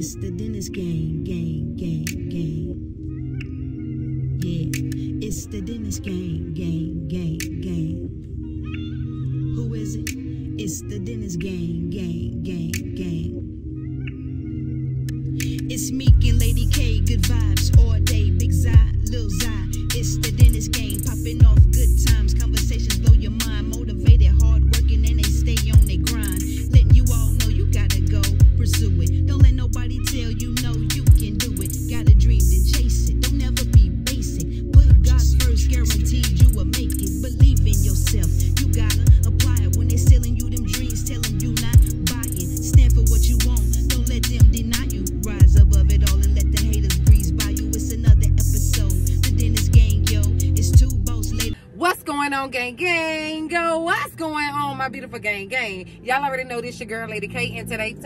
It's the Dennis Gang, gang, gang, gang. Yeah, it's the Dennis Gang, gang, gang, gang. Who is it? It's the Dennis Gang, gang, gang, gang. It's Meek and Lady K, good vibes all day, Big Zy, Lil Zy. It's the Dennis Gang, popping off good times, conversations blow your mind, motivated, hard working, and they stay on their grind. Letting you all know you gotta go, pursue it. Don't let nobody tell you no, you can do it. Got a dream, then chase it. Don't ever be basic. Put God first, guaranteed you will make it. Believe in yourself. You gotta apply it when they selling you them dreams, telling you not buy it. Stand for what you want. Don't let them deny you. Rise above it all and let the haters breeze by you. It's another episode. The Dennis Gang, yo. It's two boss ladies. What's going on, gang, gang? Yo, what's going on, my beautiful gang, gang? Y'all already know this your girl, Lady K. And today,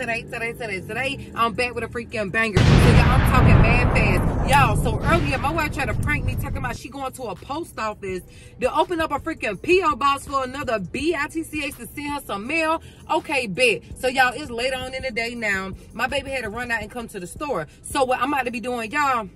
I'm back with a freaking banger. So, y'all, I'm talking mad fast. Y'all, so earlier, my wife tried to prank me, talking about she going to a post office to open up a freaking P.O. box for another B.I.T.C.H. to send her some mail. Okay, bet. So, y'all, it's later on in the day now. My baby had to run out and come to the store. So, what I'm about to be doing, y'all,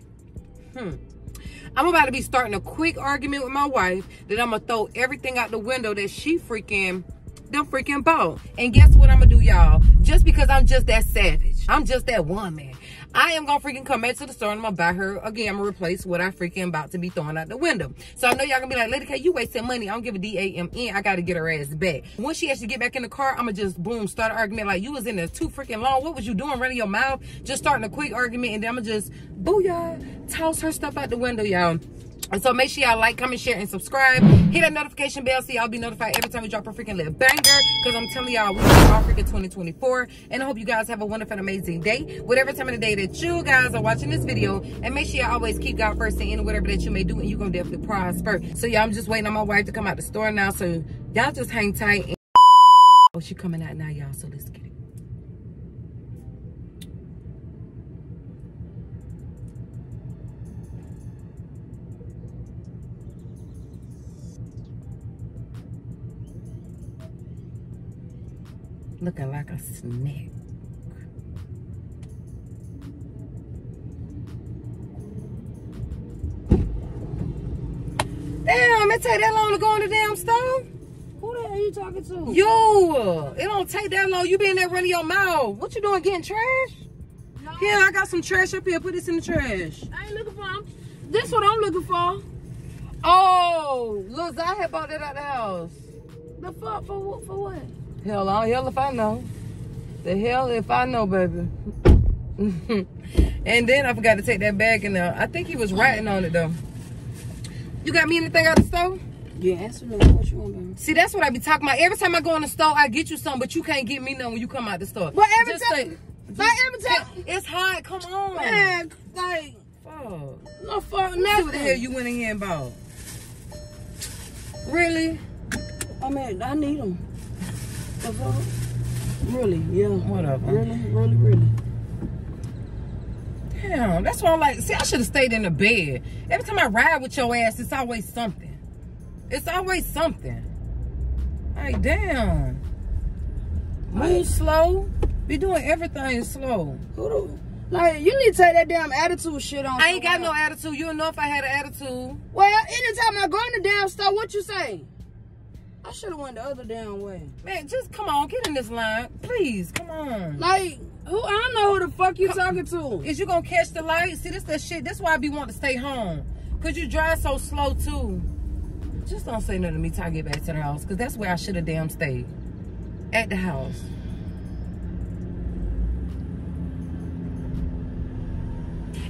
I'm about to be starting a quick argument with my wife that I'm going to throw everything out the window that she freaking... them freaking bone. And guess what I'm gonna do, y'all? Just because I'm just that savage, I'm just that woman, I am gonna freaking come back to the store and I'm gonna buy her again. I'm gonna replace what I freaking about to be throwing out the window. So I know y'all gonna be like, Lady K, you wasting money. I don't give a damn. I gotta get her ass back. Once she actually get back in the car, I'm gonna just boom, start an argument like, you was in there too freaking long. What was you doing running your mouth? Just starting a quick argument, and then I'm gonna just booyah, toss her stuff out the window, y'all. And so make sure y'all like, comment, share, and subscribe. Hit that notification bell so y'all be notified every time we drop a freaking little banger. Because I'm telling y'all, we are all freaking 2024. And I hope you guys have a wonderful and amazing day. Whatever time of the day that you guys are watching this video. And make sure y'all always keep God first and in whatever that you may do. And you're going to definitely prosper. So y'all, I'm just waiting on my wife to come out the store now. So y'all just hang tight. And oh, she coming out now, y'all. So let's get it. Looking like a snack. Damn, it take that long to go in the damn store? Who the hell are you talking to? You! It don't take that long. You been there running your mouth. What you doing, getting trash? No. Here, I got some trash up here. Put this in the trash. I ain't looking for them. This is what I'm looking for. Oh, look, I had bought that out the house. The fuck? For what? Hell, I don't hell if I know. The hell if I know, baby. And then I forgot to take that bag in there. I think he was writing on it, though. You got me anything out of the store? Yeah, answer me. What you want, baby? See, that's what I be talking about. Every time I go in the store, I get you something, but you can't get me nothing when you come out the store. But every time. Like, every time. It's hot. Come on. Man, like, fuck. No fuck nothing. See what the hell you went in here and bought? Really? I mean, I need them. Really, yeah. Whatever. Really. Damn, that's why I'm like, see, I should have stayed in the bed. Every time I ride with your ass, it's always something. Like, damn. Move slow. Be doing everything slow. Like, you need to take that damn attitude shit on. I ain't got no attitude. You know if I had an attitude. Well, anytime I go in the damn store, what you say? I should have went the other damn way. Man, just come on, get in this line. Please, come on. Like, who? I don't know who the fuck you talking to. Is you going to catch the light? See, this that shit. That's why I be wanting to stay home. Because you drive so slow, too. Just don't say nothing to me till I get back to the house. Because that's where I should have damn stayed. At the house.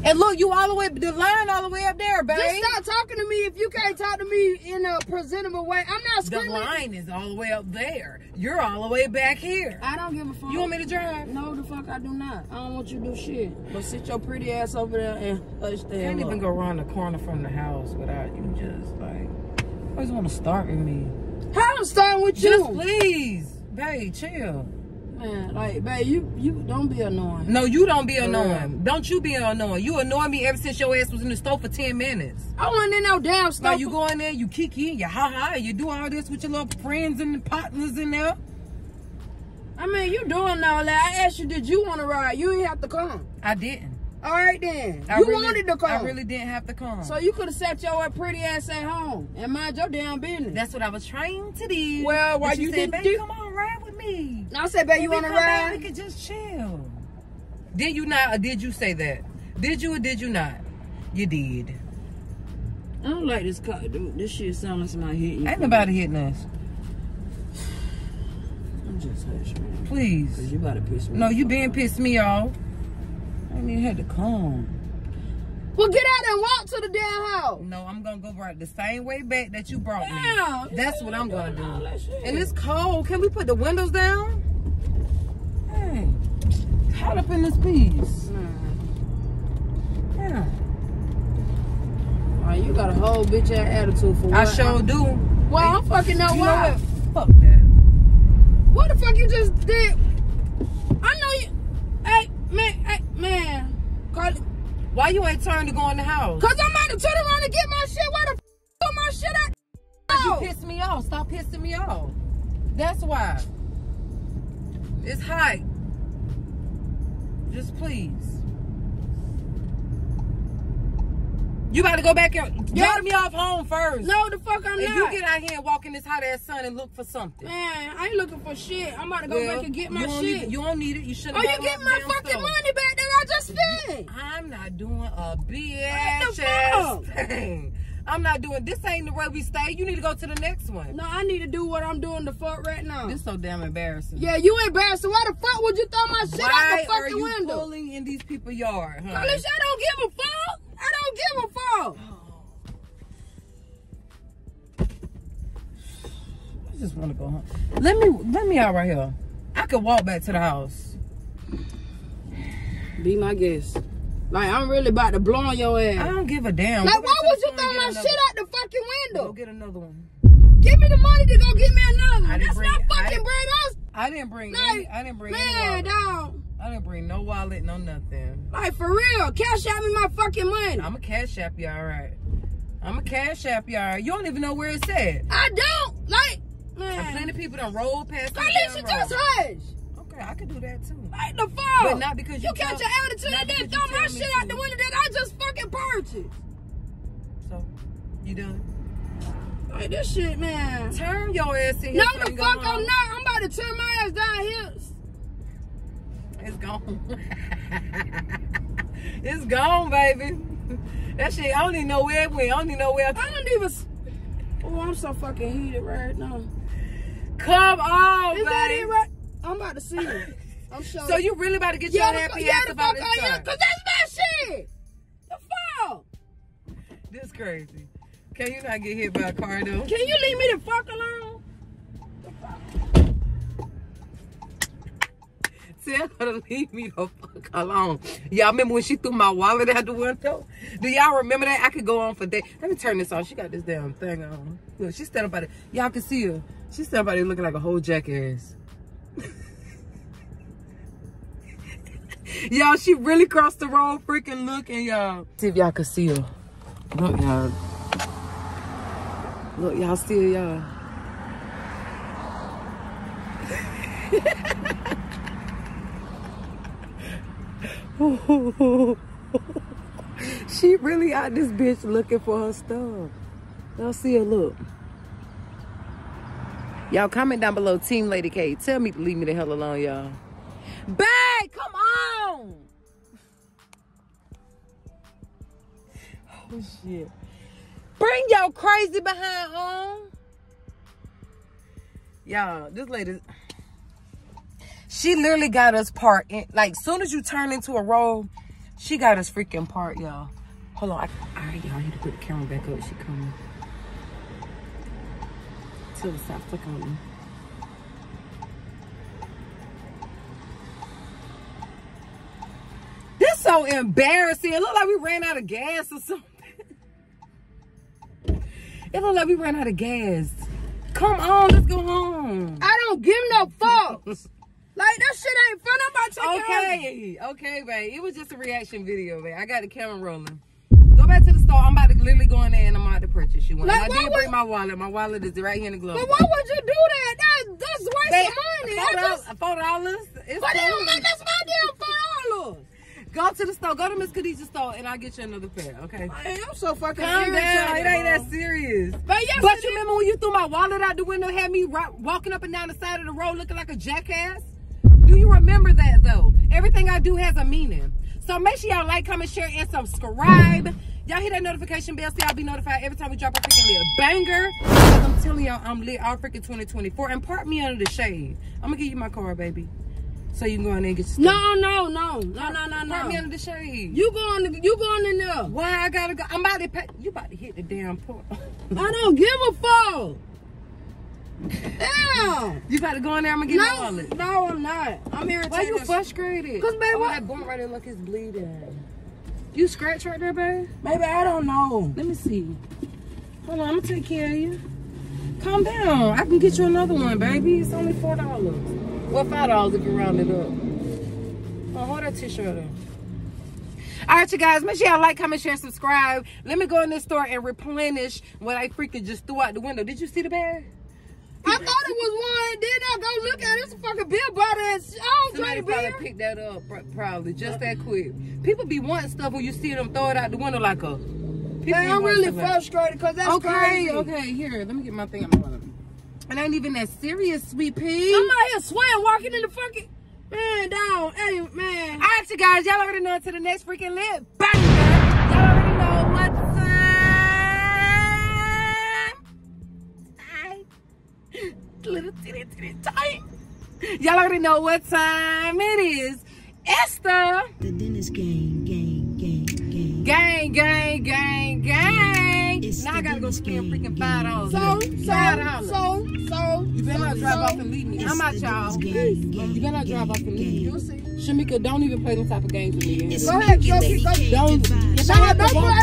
And look, you all the way, the line all the way up there, babe. Just stop talking to me if you can't talk to me in a presentable way. I'm not screaming. The line is all the way up there. You're all the way back here. I don't give a fuck. You want me to drive? No, the fuck I do not. I don't want you to do shit. But sit your pretty ass over there and touch the hell up. Can't even go around the corner from the house without you just, like, always want to start with me. How I'm starting with you? Just please. Babe, chill. Man, like, babe, you don't be annoying. No, you don't be annoying. Don't you be annoying. You annoy me ever since your ass was in the store for 10 minutes. I wasn't in no damn store. Like, you go in there, you kick in, you ha-ha, you do all this with your little friends and partners in there. I mean, you doing all that. I asked you, did you want to ride? You didn't have to come. I didn't. All right, then. You really wanted to come. I really didn't have to come. So you could have sat your pretty ass at home and mind your damn business. That's what I was trying to do. Well, why you didn't do? Come on, ride with me. I said, babe, you want to ride? We could just chill. Did you not, or did you say that? Did you or did you not? You did. I don't like this car, dude. This shit sounds like somebody hitting you. Ain't nobody hitting us. I'm just hush, man. Please. Cause you about to piss me off. No, you been pissed me off. I ain't even had to come. Well, get out and walk to the damn house. No, I'm going to go right the same way back that you brought me. That's what I'm going to do. And it's cold. Can we put the windows down? Hey, hot up in this piece. Yeah. You got a whole bitch ass attitude for what? I sure do. Well, I'm fucking know why. Fuck that. What the fuck you just did? I know you. Hey, man. Why you ain't turned to go in the house? Cause I'm about to turn around and get my shit. Where the f do my shit at? Oh. You pissed me off. Stop pissing me off. That's why. It's hot. Just please. You about to go back and drop me off home first. No, the fuck I'm not. If you get out here and walk in this hot ass sun and look for something. Man, I ain't looking for shit. I'm about to go back and get my shit. You don't need it. You shouldn't. Oh, you get my fucking money back that I just spent. I'm not doing a bitch ass thing. I'm not doing this. Ain't the way we stay. You need to go to the next one. No, I need to do what I'm doing the fuck right now. This so damn embarrassing. Yeah, you embarrassing. Why the fuck would you throw my shit out the fucking window? Why are you pulling in these people's yard? Huh? Unless I don't give a fuck. I don't give a fuck. I just want to go home. Let me out right here. I could walk back to the house. Be my guest. Like, I'm really about to blow on your ass. I don't give a damn. Like, why would you throw my shit out the fucking window? Go get another one. Give me the money to go get me another one. That's not fucking bring us. I didn't bring any. I didn't bring any. Man, dog. I didn't bring no wallet, no nothing. Like, for real. Cash out me my fucking money. I'ma cash app you, all right. I'ma cash app you, all right. You don't even know where it's at. I don't. Like, man. Plenty of people done rolled past me. At least you just hush. Okay, I could do that, too. Like, the fuck. But not because you catch your attitude and then throw my shit out the window that I just fucking purchased. So, you done? Like, this shit, man. Turn your ass in here. No, the fuck I'm not. I'm about to turn my ass down here. It's gone. It's gone, baby. That shit, I don't even know where it went. I don't even know where I don't even. Oh, I'm so fucking heated right now. Come on, baby. Right? I'm about to see it. I'm sure. So you really about to get your happy ass about this stuff? Yeah, because that's my shit. The fuck? This crazy. Can you not get hit by a car, though? Can you leave me the fuck alone? The fuck? Tell her to leave me the fuck alone. Y'all remember when she threw my wallet out the window? Do y'all remember that? I could go on for days. Let me turn this on. She got this damn thing on. Look, she's standing by it. Y'all can see her. She's standing by there looking like a whole jackass. Y'all, she really crossed the road freaking looking, y'all. See if y'all can see her. Look, y'all. Look, y'all see her, y'all. She really out this bitch looking for her stuff. Y'all see her look. Y'all comment down below, Team Lady K. Tell me to leave me the hell alone, y'all. Babe, come on! Oh, shit. Bring your crazy behind home. Y'all, this lady... She literally got us parked. Like, soon as you turn into a road, she got us freaking parked, y'all. Hold on. All right, y'all, I need to put the camera back up. She coming. Till it stops fucking on me. This so embarrassing. It looked like we ran out of gas or something. It looked like we ran out of gas. Come on, let's go home. I don't give no fucks. Like, that shit ain't fun. I'm about to take it home. Okay, babe. It was just a reaction video, babe. I got the camera rolling. Go back to the store. I'm about to literally go in there and I'm about to purchase you one. Like, I did bring my wallet. My wallet is right here in the glove. But why would you do that? That's wasting money. Hold on. $4. It's but they don't make us my damn $4. Go to the store. Go to Miss Khadija's store, and I'll get you another pair. Okay. Man, I'm so fucking irritated. Calm down. It ain't that serious. But you remember when you threw my wallet out the window, had me walking up and down the side of the road looking like a jackass? Do you remember that though? Everything I do has a meaning. So make sure y'all like, comment, share, and subscribe. Y'all hit that notification bell so y'all be notified every time we drop a freaking little banger. Because I'm telling y'all, I'm lit all freaking 2024. And park me under the shade. I'm going to give you my car, baby. So you can go in there and get your stuff. No. Park me under the shade. You going in there. Why I gotta go? I'm about to pack. You about to hit the damn port. I don't give a fuck. Damn. You about to go in there, I'm gonna get my wallet. No, I'm not. I'm irritated. Why you frustrated? Cause baby, why that bump right there like it's bleeding? You scratch right there, babe? Baby, I don't know. Let me see. Hold on, I'm gonna take care of you. Calm down. I can get you another one, baby. It's only $4. Well, $5 if you round it up. Oh, hold that t-shirt up. Alright, you guys. Make sure y'all like, comment, share, and subscribe. Let me go in this store and replenish what I freaking just threw out the window. Did you see the bag? I thought it was one. Then I go look at it. It's a fucking beer bottle. I don't drink beer. Somebody picked that up probably just that quick. People be wanting stuff when you see them throw it out the window like a... Man, I'm really frustrated because that's crazy. Okay, here. Let me get my thing out of my wallet. It ain't even that serious, sweet pea. I'm out here sweating, walking in the fucking... Man, dog. Hey, man. All right, you guys. Y'all already know. Until the next freaking live. Bang, man. Y'all already know what's time. Little titty tight. Y'all already know what time it is. It's the Dennis Gang. Gang. Now I gotta go spend freaking $5. So. You better not drive off and leave me. I'm out, y'all. You better not drive off and leave me. You'll see. Shamika, don't even play them type of games with me. Go ahead, Don't play.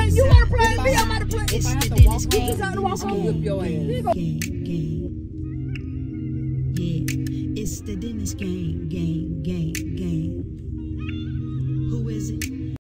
You wanna play me? I'm about to play. If I have to walk home, I'll whip your ass. Yeah, it's the Dennis Gang.